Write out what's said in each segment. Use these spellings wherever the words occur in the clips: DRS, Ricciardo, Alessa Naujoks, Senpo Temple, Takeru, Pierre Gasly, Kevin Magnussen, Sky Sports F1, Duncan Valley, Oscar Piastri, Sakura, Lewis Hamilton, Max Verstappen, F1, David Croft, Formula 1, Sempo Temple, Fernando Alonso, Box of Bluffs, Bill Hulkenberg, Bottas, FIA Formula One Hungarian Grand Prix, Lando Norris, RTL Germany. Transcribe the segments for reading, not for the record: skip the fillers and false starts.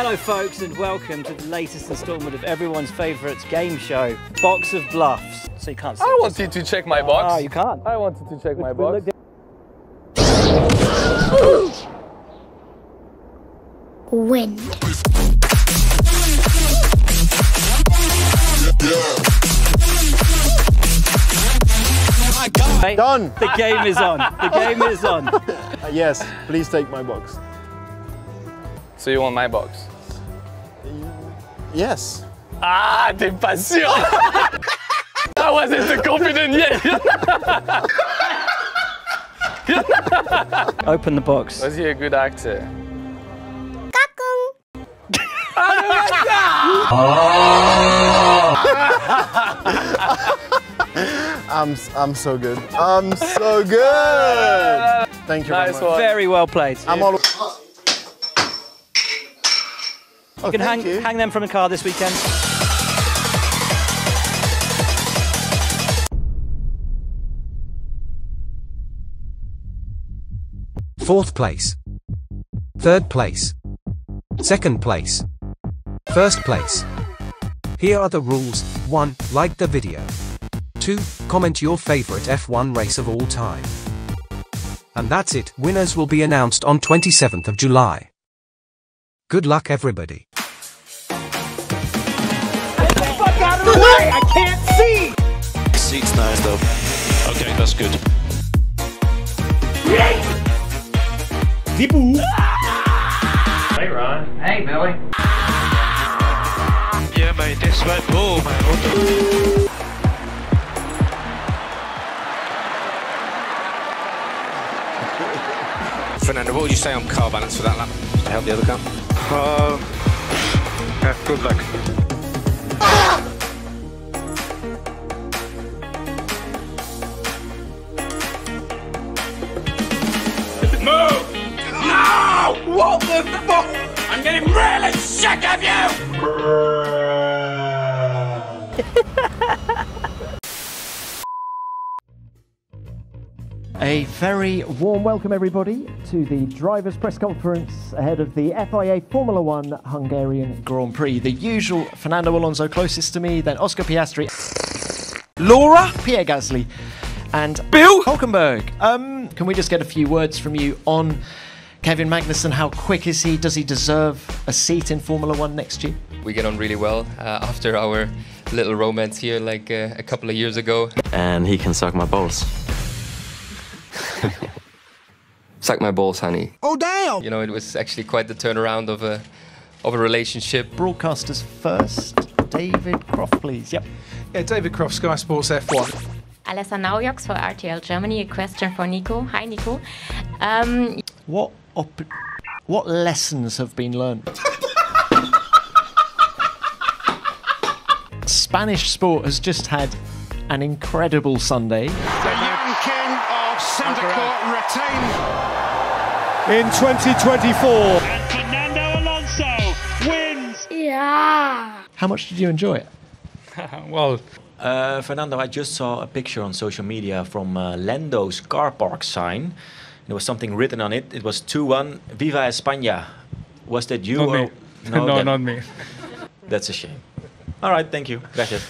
Hello folks, and welcome to the latest instalment of everyone's favourite game show, Box of Bluffs. So you can't see I wanted to check my box. Oh, you can't. I wanted to check my box. Wind. Hey, done. The game is on. The game is on. Yes, please take my box. So you want my box? Yes. Ah, t'es pas sûr! I wasn't confident yet! Open the box. Was he a good actor? I'm so good. I'm so good! Thank you very much. One. Very well played. I'm all... You can hang them from the car this weekend. Fourth place. Third place. Second place. First place. Here are the rules. 1. Like the video. 2. Comment your favorite F1 race of all time. And that's it. Winners will be announced on 27th of July. Good luck, everybody. Get the fuck out of the way! I can't see! The seat's nice, though. Okay, that's good. Hey, Ron. Hey, Billy. Yeah, mate, that's my ball, man. What the... Fernando, what would you say on car balance for that lap? To help the other car? Yeah, good luck. Move! No! What the fuck? I'm getting really sick of you! A very warm welcome, everybody, to the drivers' press conference ahead of the FIA Formula One Hungarian Grand Prix. The usual Fernando Alonso closest to me, then Oscar Piastri, Laura, Pierre Gasly, and Bill Hulkenberg. Can we just get a few words from you on Kevin Magnussen? How quick is he? Does he deserve a seat in Formula One next year? We get on really well after our little romance here, like a couple of years ago. And he can suck my balls. Suck my balls, honey. Oh, damn! You know, it was actually quite the turnaround of a relationship. Broadcasters first. David Croft, please. Yep. Yeah, David Croft, Sky Sports F1. Alessa Naujoks for RTL Germany. A question for Nico. Hi, Nico. What lessons have been learned? Spanish sport has just had an incredible Sunday. In 2024. And Fernando Alonso wins! Yeah! How much did you enjoy it? Well... Fernando, I just saw a picture on social media from Lando's car park sign. There was something written on it. It was 2-1, Viva España. Was that you? Not me. No, no, not me. That's a shame. All right, thank you. Gracias.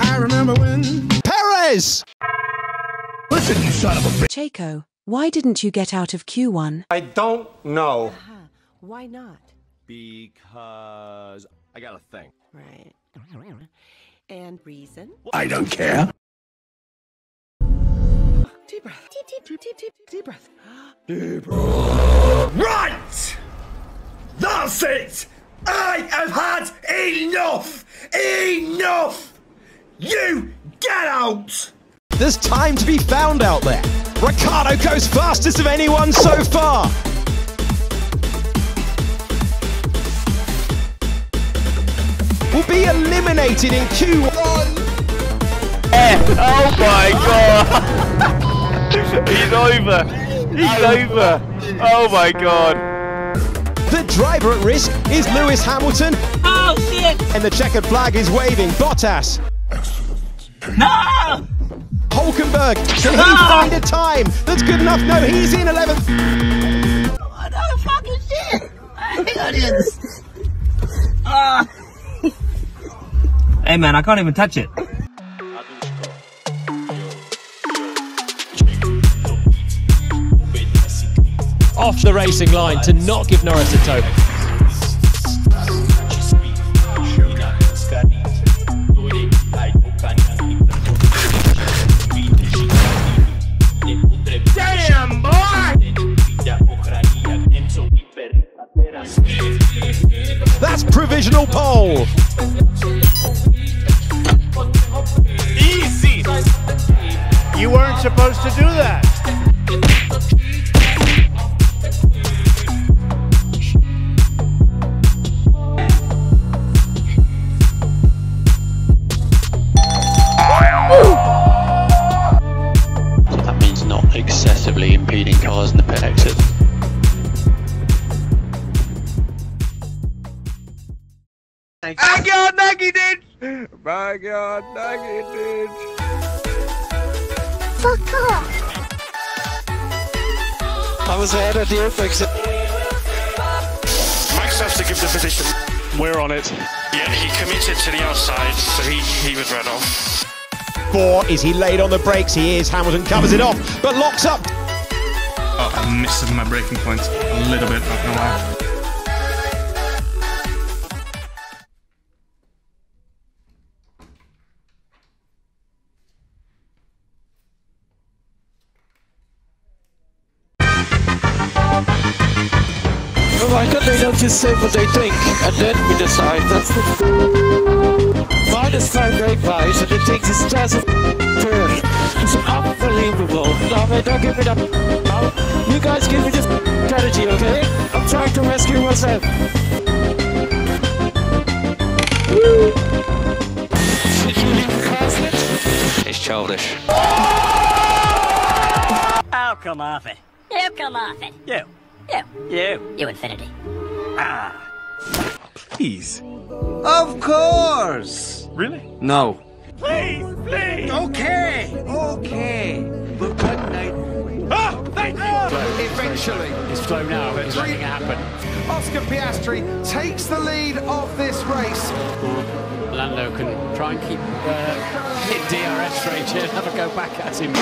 I remember when... Perez! Listen, you son of a bitch! Checo, why didn't you get out of Q1? I don't know. Why not? Because... I got a thing. Right. And reason? I don't care! Deep breath. Deep breath. Deep breath. Right! That's it! I have had enough! Enough! You get out! There's time to be found out there. Ricciardo goes fastest of anyone so far. Will be eliminated in Q1. Oh my god! He's over. He's over. Oh my god. The driver at risk is Lewis Hamilton. Oh shit! And the checkered flag is waving. Bottas. No! Hulkenberg. Can he find a time that's good enough? No, he's in 11th. Oh, no, fucking shit. I got this. Hey, man, I can't even touch it. Off the racing line to not give Norris a toe. Damn, boy! That's provisional pole. Easy. You weren't supposed to do that. Impeding cars in the pit exit. I got Nuggy Ditch! My God, Nuggy Ditch! Fuck off! I was ahead of the airbags. Max has to give the position. We're on it. Yeah, he committed to the outside, so he was run off. Four, is he laid on the brakes? He is. Hamilton covers it off, but locks up. Oh, I'm missing my breaking point a little bit, not gonna lie. Well, why can't they not just say what they think, and then we decide? Minus 5 brake wise, and it takes a chance of turn. It's unbelievable. No, man, don't give it up. You guys give me this strategy, okay? I'm trying to rescue myself. Woo. Did you leave the casket? It's childish. I'll come off it. You come off it. You. You. You. You infinity. Ah. Please. Of course. Really? No. Please, please. Okay. Okay. But good night. Oh, thank you! Eventually. It's flown out. It's going to happen. Oscar Piastri takes the lead of this race. Lando can try and keep hit DRS range here and have a go back at him.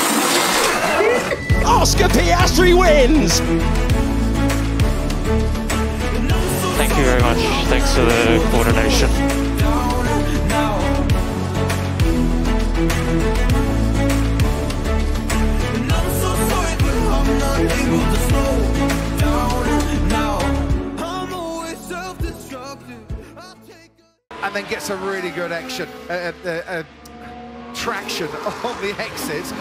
Oscar Piastri wins! Thank you very much. Thanks for the coordination. And then gets a really good action traction on the exit.